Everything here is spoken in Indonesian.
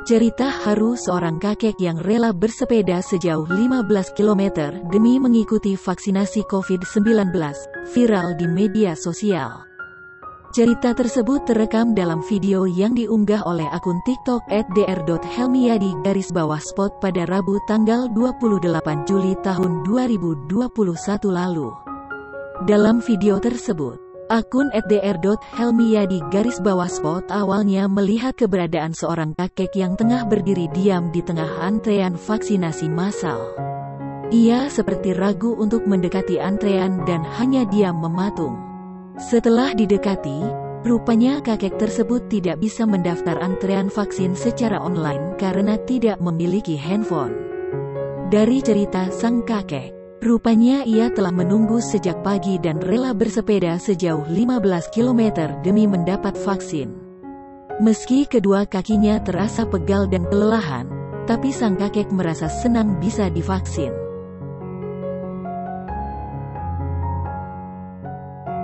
Cerita haru seorang kakek yang rela bersepeda sejauh 15 km demi mengikuti vaksinasi COVID-19, viral di media sosial. Cerita tersebut terekam dalam video yang diunggah oleh akun TikTok @dr.helmiyadi_spot pada Rabu tanggal 28 Juli tahun 2021 lalu. Dalam video tersebut, akun @dr.helmiyadi_spot awalnya melihat keberadaan seorang kakek yang tengah berdiri diam di tengah antrean vaksinasi massal. Ia seperti ragu untuk mendekati antrean dan hanya diam mematung. Setelah didekati, rupanya kakek tersebut tidak bisa mendaftar antrean vaksin secara online karena tidak memiliki handphone. Dari cerita sang kakek, rupanya ia telah menunggu sejak pagi dan rela bersepeda sejauh 15 km demi mendapat vaksin. Meski kedua kakinya terasa pegal dan kelelahan, tapi sang kakek merasa senang bisa divaksin.